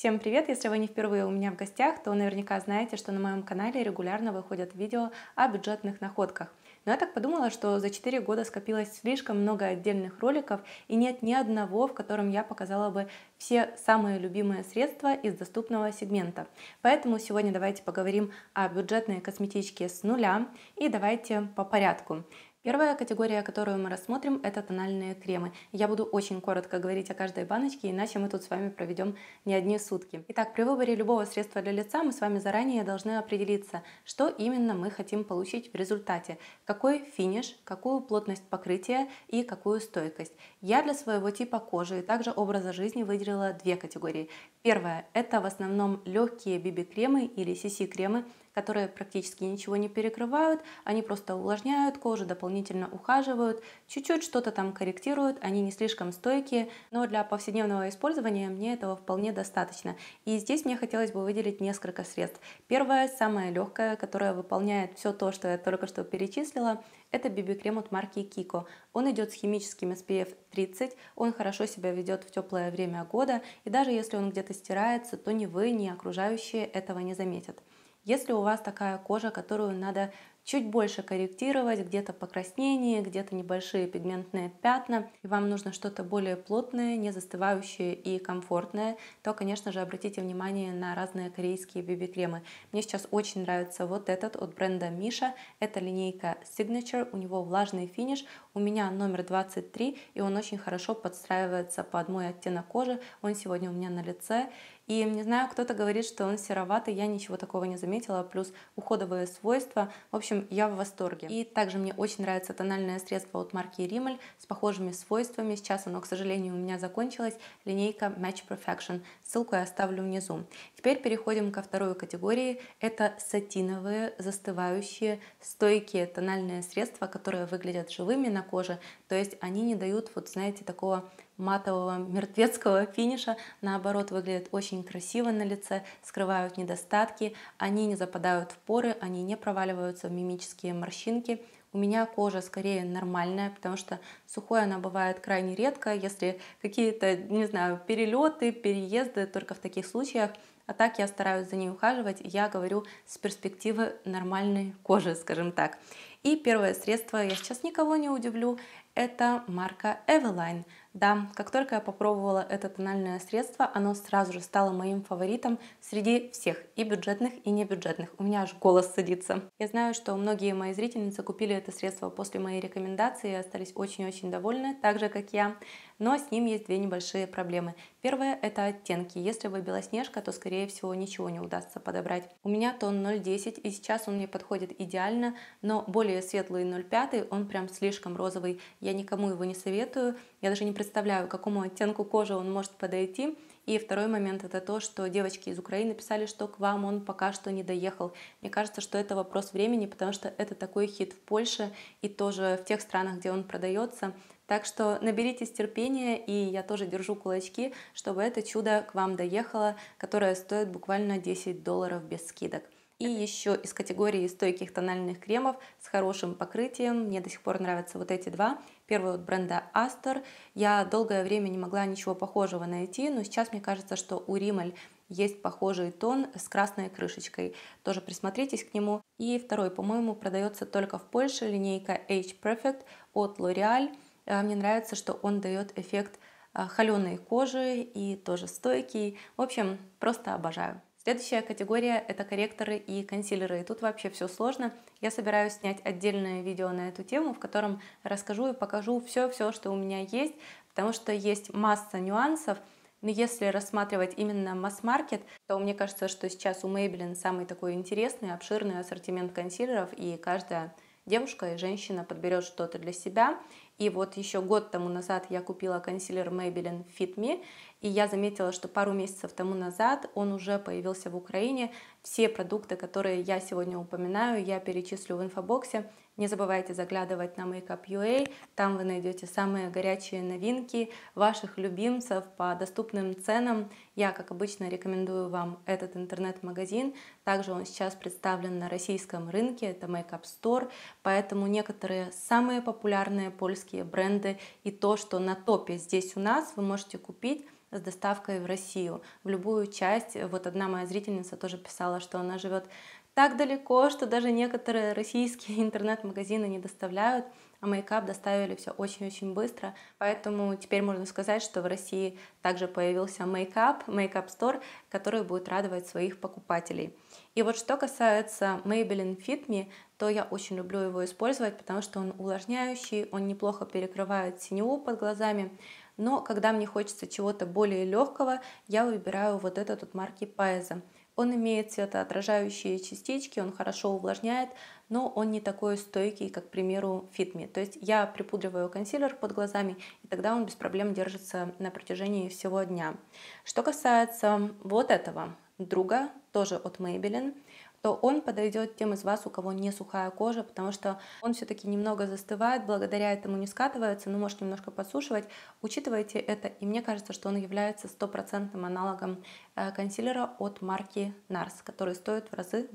Всем привет! Если вы не впервые у меня в гостях, то наверняка знаете, что на моем канале регулярно выходят видео о бюджетных находках. Но я так подумала, что за 4 года скопилось слишком много отдельных роликов, и нет ни одного, в котором я показала бы все самые любимые средства из доступного сегмента. Поэтому сегодня давайте поговорим о бюджетной косметичке с нуля, и давайте по порядку. Первая категория, которую мы рассмотрим, это тональные кремы. Я буду очень коротко говорить о каждой баночке, иначе мы тут с вами проведем не одни сутки. Итак, при выборе любого средства для лица мы с вами заранее должны определиться, что именно мы хотим получить в результате. Какой финиш, какую плотность покрытия и какую стойкость. Я для своего типа кожи и также образа жизни выделила две категории. Первая – это в основном легкие BB-кремы или CC-кремы, которые практически ничего не перекрывают, они просто увлажняют кожу, дополнительно ухаживают, чуть-чуть что-то там корректируют, они не слишком стойкие, но для повседневного использования мне этого вполне достаточно. И здесь мне хотелось бы выделить несколько средств. Первое, самое легкое, которое выполняет все то, что я только что перечислила, это BB-крем от марки KIKO. Он идет с химическим SPF 30, он хорошо себя ведет в теплое время года, и даже если он где-то стирается, то ни вы, ни окружающие этого не заметят. Если у вас такая кожа, которую надо чуть больше корректировать, где-то покраснение, где-то небольшие пигментные пятна, и вам нужно что-то более плотное, не застывающее и комфортное, то, конечно же, обратите внимание на разные корейские BB-кремы. Мне сейчас очень нравится вот этот от бренда Missha, это линейка Signature, у него влажный финиш, у меня номер 23, и он очень хорошо подстраивается под мой оттенок кожи, он сегодня у меня на лице. И не знаю, кто-то говорит, что он сероватый, я ничего такого не заметила, плюс уходовые свойства. В общем, я в восторге. И также мне очень нравится тональное средство от марки Rimmel с похожими свойствами. Сейчас оно, к сожалению, у меня закончилось. Линейка Match Perfection. Ссылку я оставлю внизу. Теперь переходим ко второй категории. Это сатиновые, застывающие, стойкие тональные средства, которые выглядят живыми на коже. То есть они не дают, вот знаете, такого матового мертвецкого финиша, наоборот, выглядят очень красиво на лице, скрывают недостатки, они не западают в поры, они не проваливаются в мимические морщинки. У меня кожа скорее нормальная, потому что сухой она бывает крайне редко, если какие-то, не знаю, перелеты, переезды, только в таких случаях. А так я стараюсь за ней ухаживать, я говорю с перспективы нормальной кожи, скажем так. И первое средство, я сейчас никого не удивлю, это марка Eveline. Да, как только я попробовала это тональное средство, оно сразу же стало моим фаворитом среди всех, и бюджетных, и небюджетных. У меня аж голос садится. Я знаю, что многие мои зрительницы купили это средство после моей рекомендации и остались очень-очень довольны, так же, как я. Но с ним есть две небольшие проблемы. Первое – это оттенки. Если вы белоснежка, то, скорее всего, ничего не удастся подобрать. У меня тон 0,10, и сейчас он мне подходит идеально, но более светлый 0,5, он прям слишком розовый. Я никому его не советую, я даже не представляю, к какому оттенку кожи он может подойти. И второй момент – это то, что девочки из Украины писали, что к вам он пока что не доехал. Мне кажется, что это вопрос времени, потому что это такой хит в Польше и тоже в тех странах, где он продается. Так что наберитесь терпения, и я тоже держу кулачки, чтобы это чудо к вам доехало, которое стоит буквально $10 без скидок. И еще из категории стойких тональных кремов с хорошим покрытием. Мне до сих пор нравятся вот эти два. Первый от бренда Astor. Я долгое время не могла ничего похожего найти, но сейчас мне кажется, что у Rimmel есть похожий тон с красной крышечкой. Тоже присмотритесь к нему. И второй, по-моему, продается только в Польше. Линейка Age Perfect от L'Oreal. Мне нравится, что он дает эффект холеной кожи и тоже стойкий. В общем, просто обожаю. Следующая категория – это корректоры и консилеры. И тут вообще все сложно. Я собираюсь снять отдельное видео на эту тему, в котором расскажу и покажу все, что у меня есть, потому что есть масса нюансов. Но если рассматривать именно масс-маркет, то мне кажется, что сейчас у Maybelline самый такой интересный, обширный ассортимент консилеров, и каждая девушка и женщина подберет что-то для себя. И вот еще год тому назад я купила консилер Maybelline Fit Me, и я заметила, что пару месяцев тому назад он уже появился в Украине. Все продукты, которые я сегодня упоминаю, я перечислю в инфобоксе. Не забывайте заглядывать на Makeup.ua, там вы найдете самые горячие новинки ваших любимцев по доступным ценам. Я, как обычно, рекомендую вам этот интернет-магазин. Также он сейчас представлен на российском рынке, это Makeup Store, поэтому некоторые самые популярные польские бренды и то, что на топе здесь у нас, вы можете купить с доставкой в Россию, в любую часть. Вот одна моя зрительница тоже писала, что она живет так далеко, что даже некоторые российские интернет-магазины не доставляют, а Makeup доставили все очень-очень быстро. Поэтому теперь можно сказать, что в России также появился Makeup, Makeup Store, который будет радовать своих покупателей. И вот что касается Maybelline Fit Me, то я очень люблю его использовать, потому что он увлажняющий, он неплохо перекрывает синеву под глазами. Но когда мне хочется чего-то более легкого, я выбираю вот этот от марки Paese. Он имеет светоотражающие частички, он хорошо увлажняет, но он не такой стойкий, как, к примеру, Fit Me. То есть я припудриваю консилер под глазами, и тогда он без проблем держится на протяжении всего дня. Что касается вот этого друга, тоже от Maybelline, то он подойдет тем из вас, у кого не сухая кожа, потому что он все-таки немного застывает, благодаря этому не скатывается, но может немножко подсушивать. Учитывайте это, и мне кажется, что он является стопроцентным аналогом консилера от марки Nars, который стоит в разы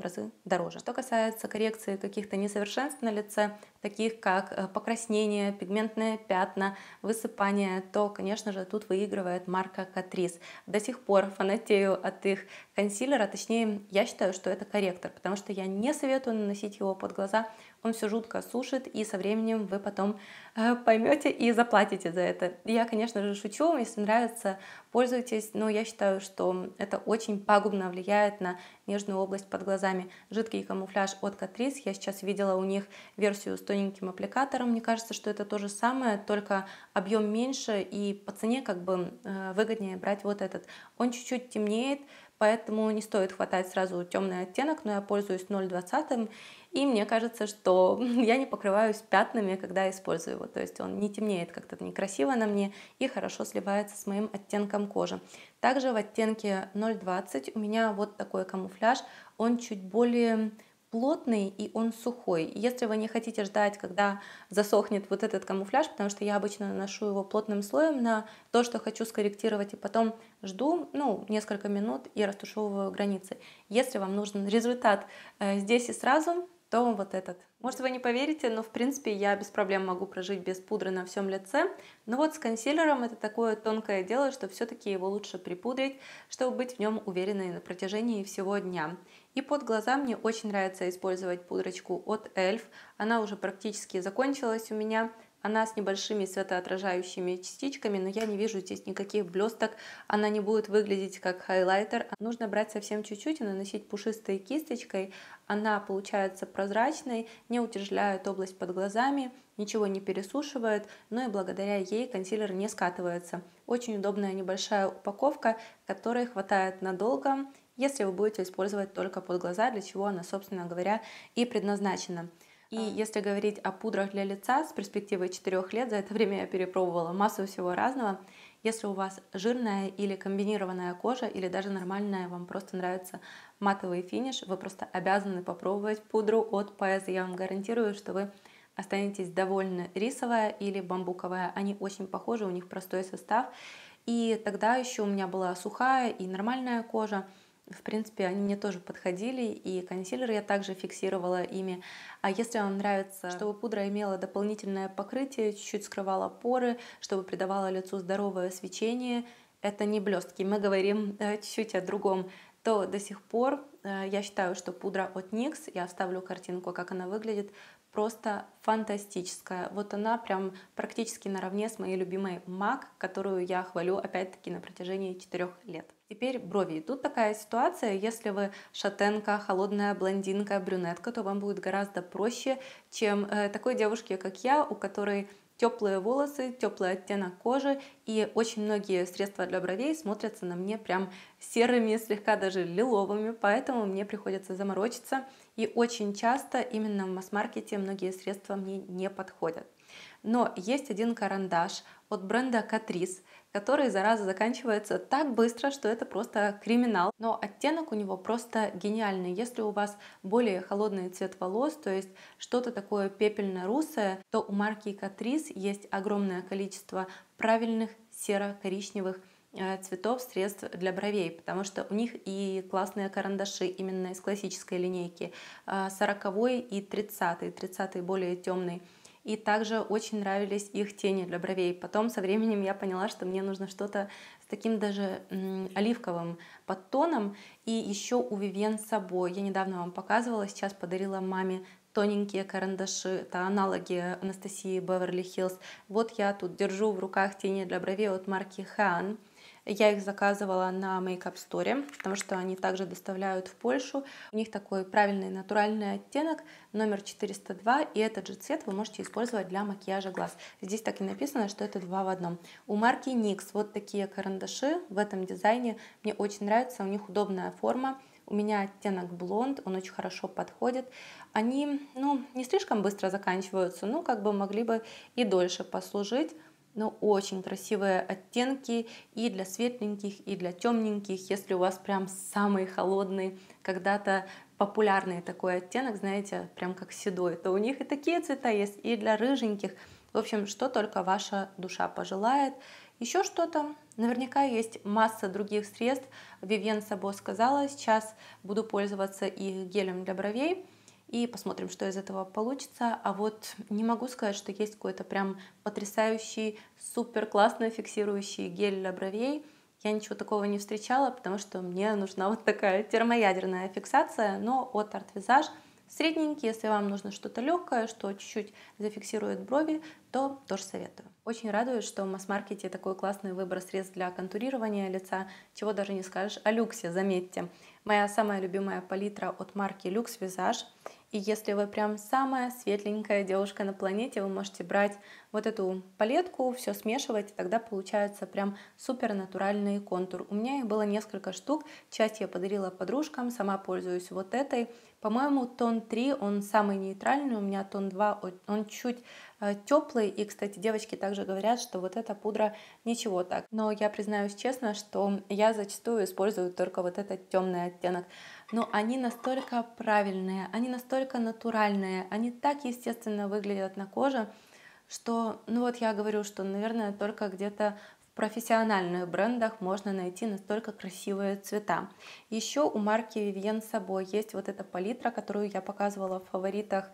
дороже. Что касается коррекции каких-то несовершенств на лице, таких как покраснение, пигментные пятна, высыпание, то, конечно же, тут выигрывает марка Catrice. До сих пор фанатею от их консилера, точнее, я считаю, что это корректор, потому что я не советую наносить его под глаза, он все жутко сушит, и со временем вы потом поймете и заплатите за это. Я, конечно же, шучу, если нравится, пользуйтесь, но я считаю, что это очень пагубно влияет на нежную область под глазами. Жидкий камуфляж от Catrice, я сейчас видела у них версию с тоненьким аппликатором, мне кажется, что это то же самое, только объем меньше, и по цене как бы выгоднее брать вот этот. Он чуть-чуть темнеет, поэтому не стоит хватать сразу темный оттенок, но я пользуюсь 0,20, и мне кажется, что я не покрываюсь пятнами, когда использую его. То есть он не темнеет как-то некрасиво на мне и хорошо сливается с моим оттенком кожи. Также в оттенке 0,20 у меня вот такой камуфляж, он чуть более плотный и он сухой. Если вы не хотите ждать, когда засохнет вот этот камуфляж, потому что я обычно наношу его плотным слоем на то, что хочу скорректировать, и потом жду, ну, несколько минут и растушевываю границы. Если вам нужен результат здесь и сразу, то вот этот. Может, вы не поверите, но в принципе я без проблем могу прожить без пудры на всем лице. Но вот с консилером это такое тонкое дело, что все-таки его лучше припудрить, чтобы быть в нем уверенной на протяжении всего дня. И под глаза мне очень нравится использовать пудрочку от Elf. Она уже практически закончилась у меня. Она с небольшими светоотражающими частичками, но я не вижу здесь никаких блесток. Она не будет выглядеть как хайлайтер. Нужно брать совсем чуть-чуть и наносить пушистой кисточкой. Она получается прозрачной, не утяжеляет область под глазами, ничего не пересушивает, но и благодаря ей консилер не скатывается. Очень удобная небольшая упаковка, которой хватает надолго, если вы будете использовать только под глаза, для чего она, собственно говоря, и предназначена. И если говорить о пудрах для лица с перспективой 4 лет, за это время я перепробовала массу всего разного. Если у вас жирная или комбинированная кожа, или даже нормальная, вам просто нравится матовый финиш, вы просто обязаны попробовать пудру от Paese. Я вам гарантирую, что вы останетесь довольны. Рисовая или бамбуковая, они очень похожи, у них простой состав. И тогда еще у меня была сухая и нормальная кожа. В принципе, они мне тоже подходили, и консилер я также фиксировала ими. А если вам нравится, чтобы пудра имела дополнительное покрытие, чуть-чуть скрывала поры, чтобы придавала лицу здоровое свечение, это не блестки, мы говорим чуть-чуть о другом, то до сих пор я считаю, что пудра от NYX, я вставлю картинку, как она выглядит, просто фантастическая. Вот она прям практически наравне с моей любимой MAC, которую я хвалю опять-таки на протяжении 4 лет. Теперь брови. Тут такая ситуация, если вы шатенка, холодная блондинка, брюнетка, то вам будет гораздо проще, чем такой девушке, как я, у которой теплые волосы, теплый оттенок кожи, и очень многие средства для бровей смотрятся на мне прям серыми, слегка даже лиловыми, поэтому мне приходится заморочиться, и очень часто именно в масс-маркете многие средства мне не подходят. Но есть один карандаш от бренда Catrice, который, зараза, заканчивается так быстро, что это просто криминал. Но оттенок у него просто гениальный. Если у вас более холодный цвет волос, то есть что-то такое пепельно-русое, то у марки Catrice есть огромное количество правильных серо-коричневых цветов, средств для бровей, потому что у них и классные карандаши именно из классической линейки, 40-й и 30-й, 30-й более темный. И также очень нравились их тени для бровей. Потом со временем я поняла, что мне нужно что-то с таким даже оливковым подтоном. И еще у Vivienne Sabo, я недавно вам показывала, сейчас подарила маме тоненькие карандаши, это аналоги Анастасии Beverly Hills. Вот я тут держу в руках тени для бровей от марки Hean. Я их заказывала на Makeup Store, потому что они также доставляют в Польшу. У них такой правильный натуральный оттенок, номер 402, и этот же цвет вы можете использовать для макияжа глаз. Здесь так и написано, что это 2 в 1. У марки NYX вот такие карандаши в этом дизайне. Мне очень нравится, у них удобная форма. У меня оттенок блонд, он очень хорошо подходит. Они, не слишком быстро заканчиваются, как бы могли бы и дольше послужить. Но очень красивые оттенки и для светленьких, и для темненьких. Если у вас прям самый холодный, когда-то популярный такой оттенок, знаете, прям как седой, то у них и такие цвета есть, и для рыженьких. В общем, что только ваша душа пожелает. Еще что-то. Наверняка есть масса других средств. Vivienne Sabo сказала, сейчас буду пользоваться и гелем для бровей. И посмотрим, что из этого получится. А вот не могу сказать, что есть какой-то прям потрясающий, супер классно фиксирующий гель для бровей. Я ничего такого не встречала, потому что мне нужна вот такая термоядерная фиксация, но от Art Vizage. Средненький, если вам нужно что-то легкое, что чуть-чуть зафиксирует брови, то тоже советую. Очень радует, что в масс-маркете такой классный выбор средств для контурирования лица, чего даже не скажешь о люксе, заметьте. Моя самая любимая палитра от марки Luxvisage. И если вы прям самая светленькая девушка на планете, вы можете брать вот эту палетку, все смешивать, и тогда получается прям супер натуральный контур. У меня их было несколько штук, часть я подарила подружкам, сама пользуюсь вот этой. По-моему, тон 3, он самый нейтральный, у меня тон 2, он чуть теплый. И, кстати, девочки также говорят, что вот эта пудра ничего так. Но я признаюсь честно, что я зачастую использую только вот этот темный оттенок. Но они настолько правильные, они настолько натуральные, они так естественно выглядят на коже, что, вот я говорю, что, наверное, только где-то в профессиональных брендах можно найти настолько красивые цвета. Еще у марки Vivienne Sabo есть вот эта палитра, которую я показывала в фаворитах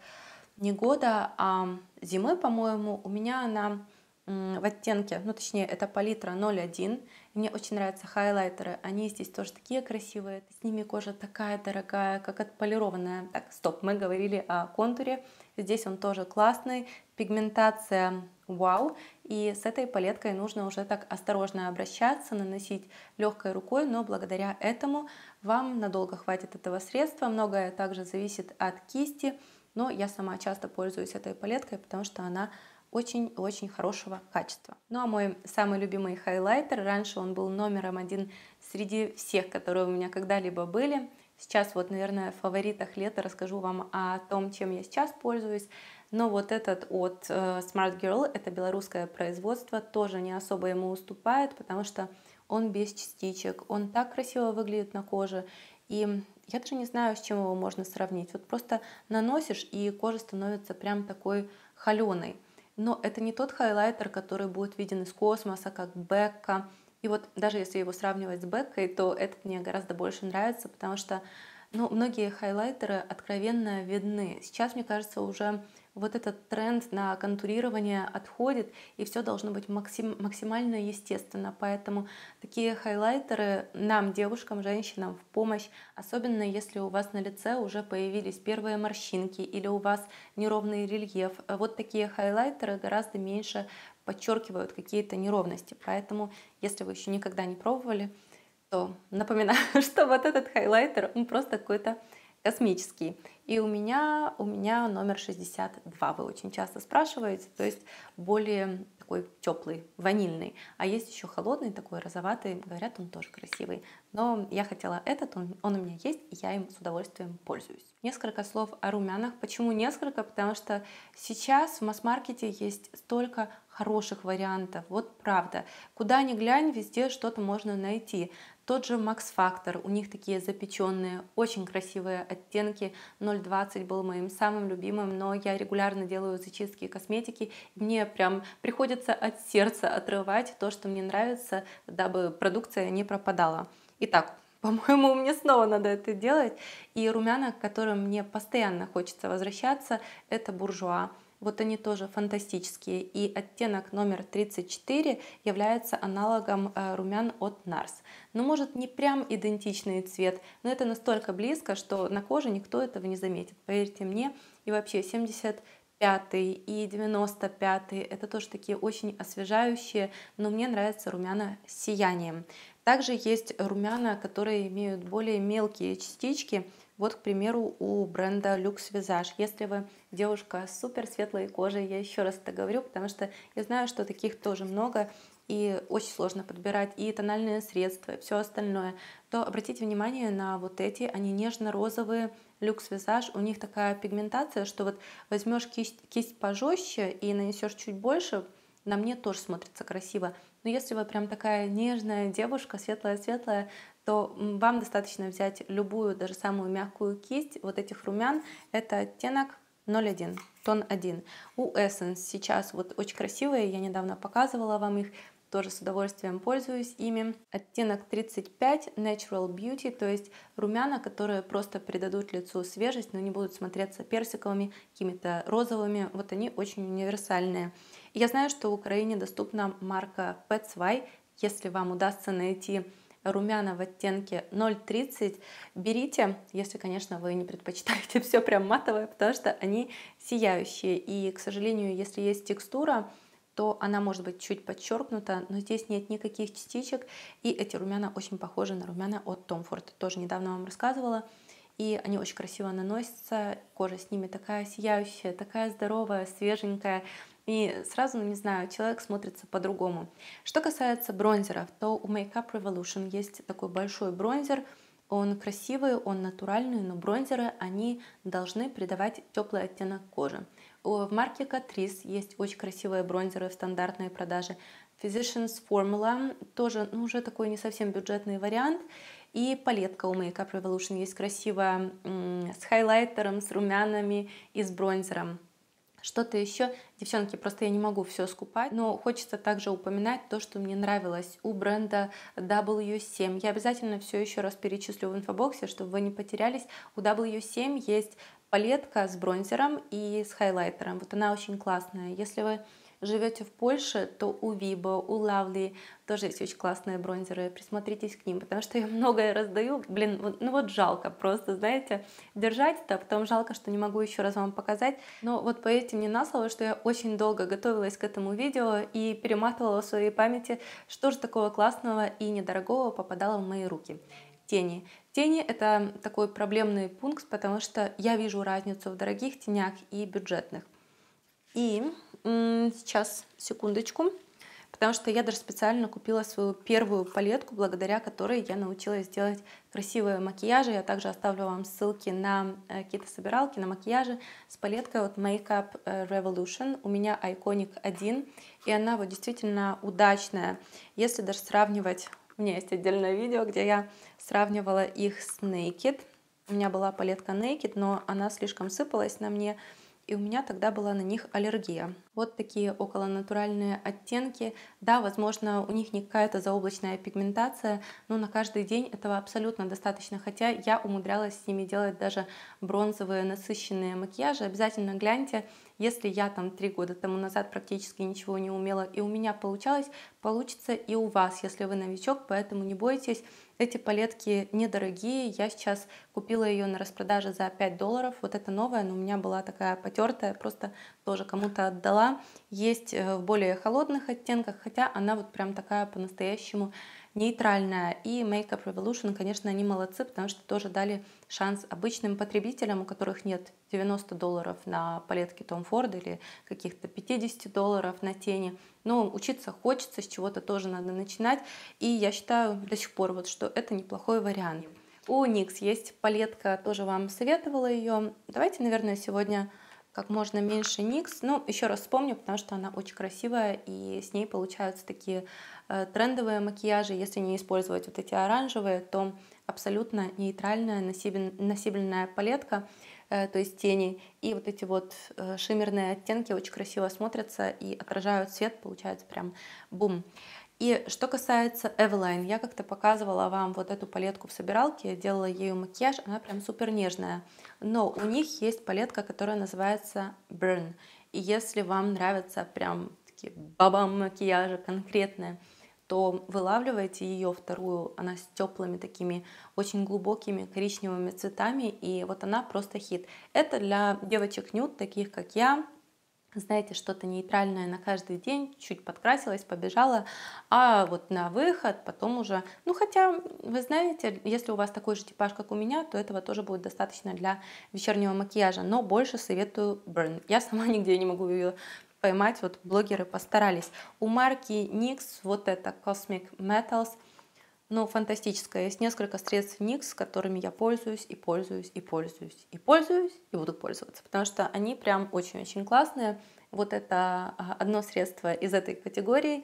не года, а зимы, по-моему. У меня она в оттенке, точнее, это палитра 01. Мне очень нравятся хайлайтеры, они здесь тоже такие красивые. С ними кожа такая дорогая, как отполированная. Так, стоп, мы говорили о контуре. Здесь он тоже классный, пигментация вау. И с этой палеткой нужно уже так осторожно обращаться, наносить легкой рукой, но благодаря этому вам надолго хватит этого средства. Многое также зависит от кисти, но я сама часто пользуюсь этой палеткой, потому что она очень-очень хорошего качества. А мой самый любимый хайлайтер, раньше он был номером 1 среди всех, которые у меня когда-либо были. Сейчас вот, наверное, в фаворитах лета расскажу вам о том, чем я сейчас пользуюсь. Но вот этот от Smart Girl, это белорусское производство, тоже не особо ему уступает, потому что он без частичек, он так красиво выглядит на коже. И я даже не знаю, с чем его можно сравнить. Вот просто наносишь, и кожа становится прям такой холеной. Но это не тот хайлайтер, который будет виден из космоса, как Becca. И вот даже если его сравнивать с Becca, то этот мне гораздо больше нравится, потому что многие хайлайтеры откровенно видны. Сейчас, мне кажется, уже вот этот тренд на контурирование отходит, и все должно быть максимально естественно. Поэтому такие хайлайтеры нам, девушкам, женщинам, в помощь, особенно если у вас на лице уже появились первые морщинки или у вас неровный рельеф. Вот такие хайлайтеры гораздо меньше подчеркивают какие-то неровности. Поэтому, если вы еще никогда не пробовали, то напоминаю, что вот этот хайлайтер, он просто какой-то космический. И у меня номер 62, вы очень часто спрашиваете, то есть более такой теплый, ванильный. А есть еще холодный, такой розоватый, говорят, он тоже красивый. Но я хотела этот, он у меня есть, и я им с удовольствием пользуюсь. Несколько слов о румянах. Почему несколько? Потому что сейчас в масс-маркете есть столько хороших вариантов, вот правда. Куда ни глянь, везде что-то можно найти. Тот же Max Factor, у них такие запеченные, очень красивые оттенки. 0,20 был моим самым любимым, но я регулярно делаю зачистки косметики. Мне прям приходится от сердца отрывать то, что мне нравится, дабы продукция не пропадала. Итак, по-моему, мне снова надо это делать. И румяна, к которым мне постоянно хочется возвращаться, это Bourjois. Вот они тоже фантастические. И оттенок номер 34 является аналогом румян от Nars. Но может не прям идентичный цвет, но это настолько близко, что на коже никто этого не заметит, поверьте мне. И вообще 75-й и 95-й это тоже такие очень освежающие, но мне нравятся румяна с сиянием. Также есть румяна, которые имеют более мелкие частички. Вот, к примеру, у бренда Luxvisage. Если вы девушка с супер светлой кожей, я еще раз это говорю, потому что я знаю, что таких тоже много, и очень сложно подбирать и тональные средства, и все остальное, то обратите внимание на вот эти, они нежно-розовые, Luxvisage, у них такая пигментация, что вот возьмешь кисть пожестче и нанесешь чуть больше, на мне тоже смотрится красиво. Но если вы прям такая нежная девушка, светлая-светлая, то вам достаточно взять любую, даже самую мягкую кисть вот этих румян. Это оттенок 01, тон 1. У Essence сейчас вот очень красивые, я недавно показывала вам их, тоже с удовольствием пользуюсь ими. Оттенок 35, Natural Beauty, то есть румяна, которые просто придадут лицу свежесть, но не будут смотреться персиковыми, какими-то розовыми, вот они очень универсальные. И я знаю, что в Украине доступна марка Petswy, если вам удастся найти румяна в оттенке 0,30, берите, если, конечно, вы не предпочитаете все прям матовое, потому что они сияющие. И, к сожалению, если есть текстура, то она может быть чуть подчеркнута, но здесь нет никаких частичек. И эти румяна очень похожи на румяна от Tom Ford. Тоже недавно вам рассказывала. И они очень красиво наносятся. Кожа с ними такая сияющая, такая здоровая, свеженькая. И сразу, не знаю, человек смотрится по-другому. Что касается бронзеров, то у Makeup Revolution есть такой большой бронзер. Он красивый, он натуральный, но бронзеры, они должны придавать теплый оттенок кожи. В марке Catrice есть очень красивые бронзеры в стандартной продаже. Physicians Formula тоже, ну, уже такой не совсем бюджетный вариант. И палетка у Makeup Revolution есть красивая, с хайлайтером, с румянами и с бронзером. Что-то еще, девчонки, просто я не могу все скупать, но хочется также упоминать то, что мне нравилось у бренда W7. Я обязательно все еще раз перечислю в инфобоксе, чтобы вы не потерялись. У W7 есть палетка с бронзером и с хайлайтером. Вот она очень классная. Если вы живете в Польше, то у Vibo, у Lovely тоже есть очень классные бронзеры, присмотритесь к ним, потому что я многое раздаю, блин, вот, ну вот жалко просто, знаете, держать-то, потом жалко, что не могу еще раз вам показать, но вот поверьте мне на слово, что я очень долго готовилась к этому видео и перематывала в своей памяти, что же такого классного и недорогого попадало в мои руки. Тени. Тени — это такой проблемный пункт, потому что я вижу разницу в дорогих тенях и бюджетных. И сейчас, секундочку, потому что я даже специально купила свою первую палетку, благодаря которой я научилась делать красивые макияжи. Я также оставлю вам ссылки на какие-то собиралки, на макияжи с палеткой от Makeup Revolution. У меня Iconic 1, и она вот действительно удачная. Если даже сравнивать, у меня есть отдельное видео, где я сравнивала их с Naked. У меня была палетка Naked, но она слишком сыпалась на мне, и у меня тогда была на них аллергия. Вот такие околонатуральные оттенки. Да, возможно, у них не какая-то заоблачная пигментация, но на каждый день этого абсолютно достаточно. Хотя я умудрялась с ними делать даже бронзовые насыщенные макияжи. Обязательно гляньте, если я там 3 года тому назад практически ничего не умела, и у меня получалось, получится и у вас, если вы новичок, поэтому не бойтесь. Эти палетки недорогие, я сейчас купила ее на распродаже за $5, вот это новая, но у меня была такая потертая, просто тоже кому-то отдала. Есть в более холодных оттенках, хотя она вот прям такая по-настоящему нейтральная. И Makeup Revolution, конечно, они молодцы, потому что тоже дали шанс обычным потребителям, у которых нет $90 на палетки Tom Ford или каких-то $50 на тени. Но учиться хочется, с чего-то тоже надо начинать. И я считаю до сих пор, вот, что это неплохой вариант. У NYX есть палетка, тоже вам советовала ее. Давайте, наверное, сегодня как можно меньше NYX. Ну, еще раз вспомню, потому что она очень красивая, и с ней получаются такие трендовые макияжи. Если не использовать вот эти оранжевые, то абсолютно нейтральная носибельная палетка, то есть тени. И вот эти вот шиммерные оттенки очень красиво смотрятся и отражают свет, получается прям бум. И что касается Eveline, я как-то показывала вам вот эту палетку в собиралке, делала ею макияж, она прям супер нежная. Но у них есть палетка, которая называется Burn. И если вам нравятся прям такие бабам макияжи конкретные, то вылавливайте ее вторую, она с теплыми такими очень глубокими коричневыми цветами, и вот она просто хит. Это для девочек нюд, таких как я, знаете, что-то нейтральное на каждый день, чуть подкрасилась, побежала, а вот на выход потом уже, ну хотя, вы знаете, если у вас такой же типаж, как у меня, то этого тоже будет достаточно для вечернего макияжа, но больше советую Burn. Я сама нигде не могу ее поймать, вот блогеры постарались. У марки NYX вот это Cosmic Metals, ну фантастическое, есть несколько средств NYX, которыми я пользуюсь и пользуюсь, и пользуюсь, и пользуюсь, и буду пользоваться, потому что они прям очень-очень классные. Вот это одно средство из этой категории,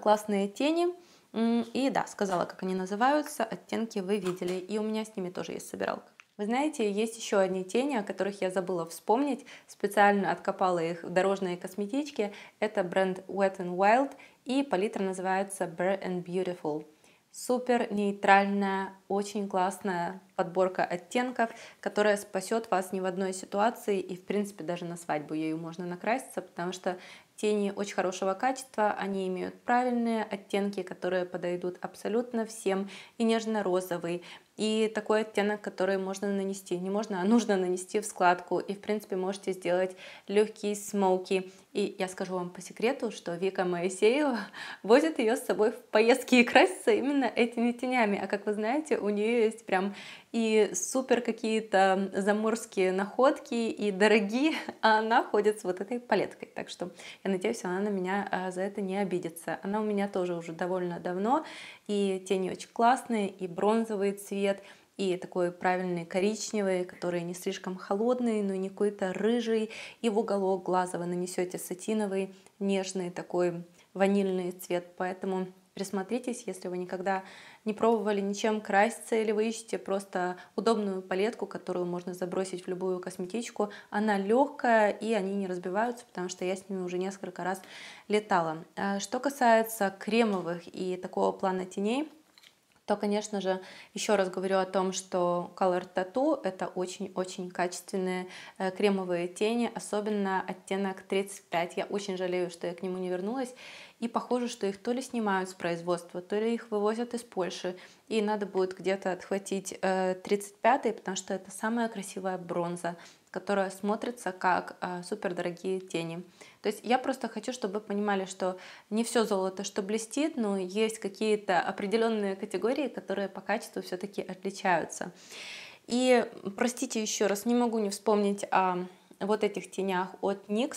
классные тени. И да, сказала, как они называются, оттенки вы видели, и у меня с ними тоже есть собиралка. Вы знаете, есть еще одни тени, о которых я забыла вспомнить, специально откопала их в дорожные косметички. Это бренд Wet n Wild, и палитра называется Bare and Beautiful. Супер нейтральная, очень классная подборка оттенков, которая спасет вас ни в одной ситуации, и в принципе даже на свадьбу ею можно накраситься, потому что тени очень хорошего качества, они имеют правильные оттенки, которые подойдут абсолютно всем, и нежно-розовый, и такой оттенок, который можно нанести, не можно, а нужно нанести в складку, и в принципе можете сделать легкий смоуки. И я скажу вам по секрету, что Вика Моисеева возит ее с собой в поездки и красится именно этими тенями, а как вы знаете, у нее есть прям и супер какие-то заморские находки, и дорогие, а она ходит с вот этой палеткой, так что я надеюсь, она на меня за это не обидится. Она у меня тоже уже довольно давно, и тени очень классные, и бронзовый цвет, и такой правильный коричневый, который не слишком холодный, но не какой-то рыжий, и в уголок глаза вы нанесете сатиновый, нежный такой ванильный цвет, поэтому присмотритесь, если вы никогда не пробовали ничем краситься, или вы ищете просто удобную палетку, которую можно забросить в любую косметичку. Она легкая, и они не разбиваются, потому что я с ними уже несколько раз летала. Что касается кремовых и такого плана теней, то, конечно же, еще раз говорю о том, что Color Tattoo — это очень-очень качественные кремовые тени, особенно оттенок 35. Я очень жалею, что я к нему не вернулась. И похоже, что их то ли снимают с производства, то ли их вывозят из Польши. И надо будет где-то отхватить 35-й, потому что это самая красивая бронза, которая смотрится как супердорогие тени. То есть я просто хочу, чтобы вы понимали, что не все золото, что блестит, но есть какие-то определенные категории, которые по качеству все-таки отличаются. И, простите еще раз, не могу не вспомнить о вот этих тенях от NYX,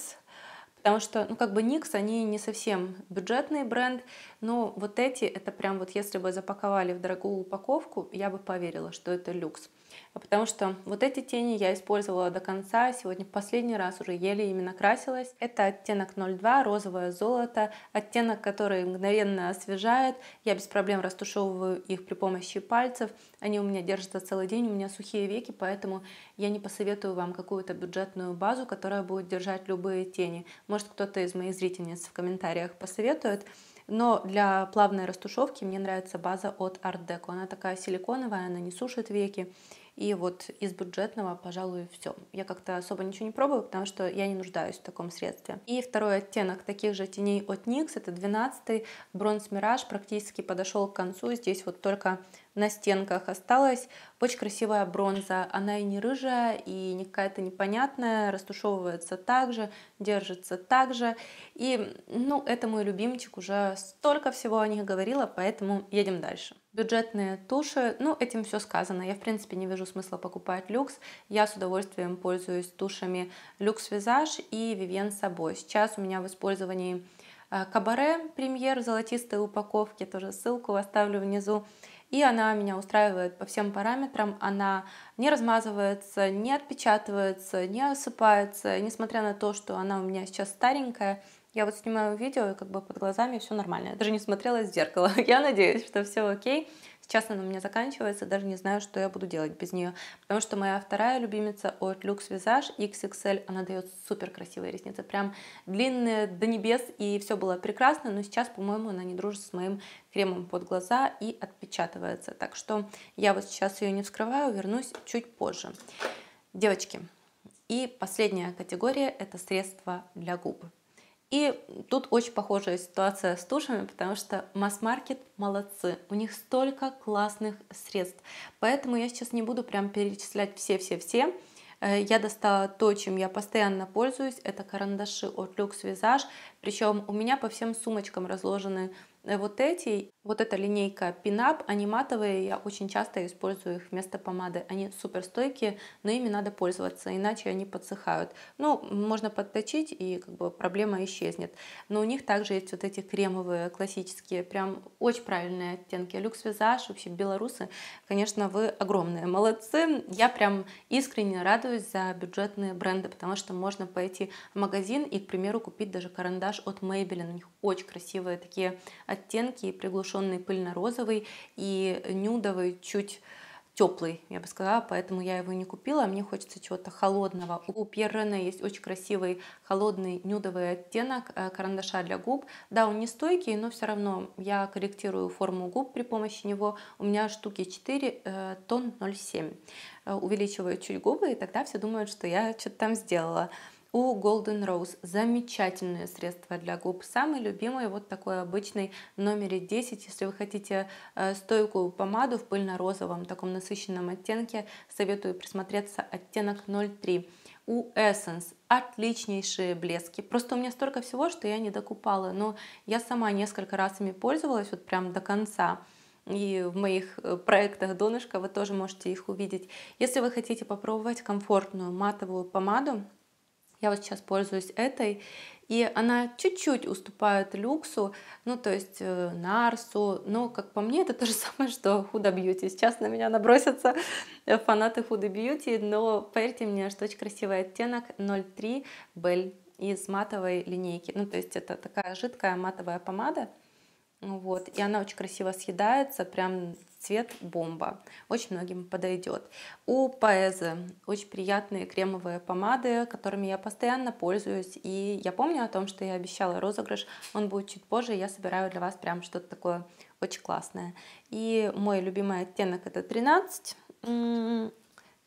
потому что, ну, как бы NYX, они не совсем бюджетный бренд, но вот эти, это прям вот если бы запаковали в дорогую упаковку, я бы поверила, что это люкс. Потому что вот эти тени я использовала до конца, сегодня в последний раз уже еле именно красилась. Это оттенок 02, розовое золото, оттенок, который мгновенно освежает. Я без проблем растушевываю их при помощи пальцев, они у меня держатся целый день, у меня сухие веки, поэтому я не посоветую вам какую-то бюджетную базу, которая будет держать любые тени. Может, кто-то из моих зрительниц в комментариях посоветует. Но для плавной растушевки мне нравится база от Art Deco. Она такая силиконовая, она не сушит веки. И вот из бюджетного, пожалуй, все. Я как-то особо ничего не пробую, потому что я не нуждаюсь в таком средстве. И второй оттенок таких же теней от NYX, это 12-й, Bronze Mirage, практически подошел к концу. Здесь вот только на стенках осталась очень красивая бронза. Она и не рыжая, и не какая-то непонятная, растушевывается также, держится также. И, ну, это мой любимчик, уже столько всего о них говорила, поэтому едем дальше. Бюджетные туши, ну, этим все сказано. Я, в принципе, не вижу смысла покупать люкс. Я с удовольствием пользуюсь тушами Luxvisage и Vivienne Sabo. Сейчас у меня в использовании Кабаре Премьер в золотистой упаковке, тоже ссылку оставлю внизу. И она меня устраивает по всем параметрам, она не размазывается, не отпечатывается, не осыпается, несмотря на то, что она у меня сейчас старенькая. Я вот снимаю видео, и как бы под глазами все нормально, я даже не смотрелась в зеркало, я надеюсь, что все окей. Сейчас она у меня заканчивается, даже не знаю, что я буду делать без нее, потому что моя вторая любимица от Luxvisage XXL, она дает супер красивые ресницы, прям длинные до небес, и все было прекрасно, но сейчас, по-моему, она не дружит с моим кремом под глаза и отпечатывается, так что я вот сейчас ее не вскрываю, вернусь чуть позже. Девочки, И последняя категория – это средства для губ. И тут очень похожая ситуация с тушами, потому что масс-маркет молодцы, у них столько классных средств. Поэтому я сейчас не буду прям перечислять все. Я достала то, чем я постоянно пользуюсь, это карандаши от Luxvisage, причем у меня по всем сумочкам разложены вот эти. Вот эта линейка Pinup, они матовые, я очень часто использую их вместо помады. Они супер стойкие, но ими надо пользоваться, иначе они подсыхают. Ну, можно подточить, и как бы проблема исчезнет. Но у них также есть вот эти кремовые, классические, прям очень правильные оттенки. Luxvisage, вообще белорусы, конечно, вы огромные молодцы. Я прям искренне радуюсь за бюджетные бренды, потому что можно пойти в магазин и, к примеру, купить даже карандаш от Maybelline. У них очень красивые такие оттенки, приглушенный пыльно-розовый и нюдовый, чуть теплый, я бы сказала, поэтому я его не купила, мне хочется чего-то холодного. У Пьер Рене есть очень красивый холодный нюдовый оттенок карандаша для губ. Да, он не стойкий, но все равно я корректирую форму губ при помощи него. У меня штуки 4, тон 0,7. Увеличиваю чуть губы, и тогда все думают, что я что-то там сделала. У Golden Rose замечательные средства для губ, самый любимый вот такой обычный в номере 10, если вы хотите стойкую помаду в пыльно-розовом таком насыщенном оттенке, советую присмотреться оттенок 0,3. У Essence отличнейшие блески, просто у меня столько всего, что я не докупала, но я сама несколько раз ими пользовалась, вот прям до конца. И в моих проектах донышка вы тоже можете их увидеть. Если вы хотите попробовать комфортную матовую помаду, я вот сейчас пользуюсь этой, и она чуть-чуть уступает люксу, ну то есть Нарсу, но как по мне это то же самое, что Huda Beauty. Сейчас на меня набросятся фанаты Huda Beauty, но поверьте мне, что очень красивый оттенок 0,3 Belle из матовой линейки, ну то есть это такая жидкая матовая помада. Вот, и она очень красиво съедается, прям цвет бомба, очень многим подойдет. У Paese очень приятные кремовые помады, которыми я постоянно пользуюсь, и я помню о том, что я обещала розыгрыш, он будет чуть позже, я собираю для вас прям что-то такое очень классное. И мой любимый оттенок это 13,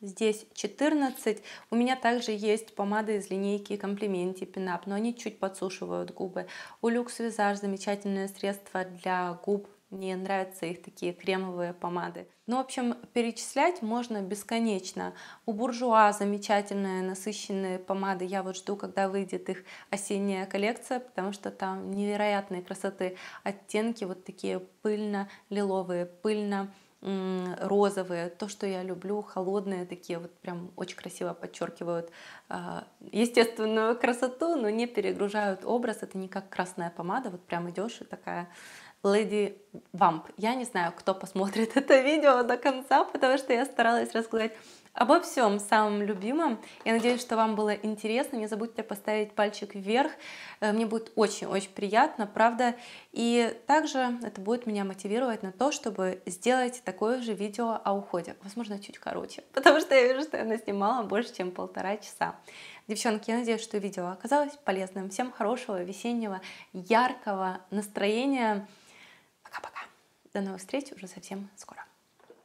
здесь 14. У меня также есть помады из линейки Комплименти Pinup, но они чуть подсушивают губы. У Luxvisage замечательное средство для губ. Мне нравятся их такие кремовые помады. Ну, в общем, перечислять можно бесконечно. У Bourjois замечательные насыщенные помады. Я вот жду, когда выйдет их осенняя коллекция, потому что там невероятной красоты оттенки, вот такие пыльно-лиловые, пыльно-розовые, то, что я люблю, холодные такие, вот прям очень красиво подчеркивают естественную красоту, но не перегружают образ. Это не как красная помада, вот прям идешь и такая... Леди Вамп. Я не знаю, кто посмотрит это видео до конца, потому что я старалась рассказать обо всем самом любимом. Я надеюсь, что вам было интересно. Не забудьте поставить пальчик вверх. Мне будет очень-очень приятно, правда. И также это будет меня мотивировать на то, чтобы сделать такое же видео о уходе. Возможно, чуть короче, потому что я вижу, что я наснимала больше, чем 1,5 часа. Девчонки, я надеюсь, что видео оказалось полезным. Всем хорошего весеннего, яркого настроения. Пока-пока. До новых встреч уже совсем скоро.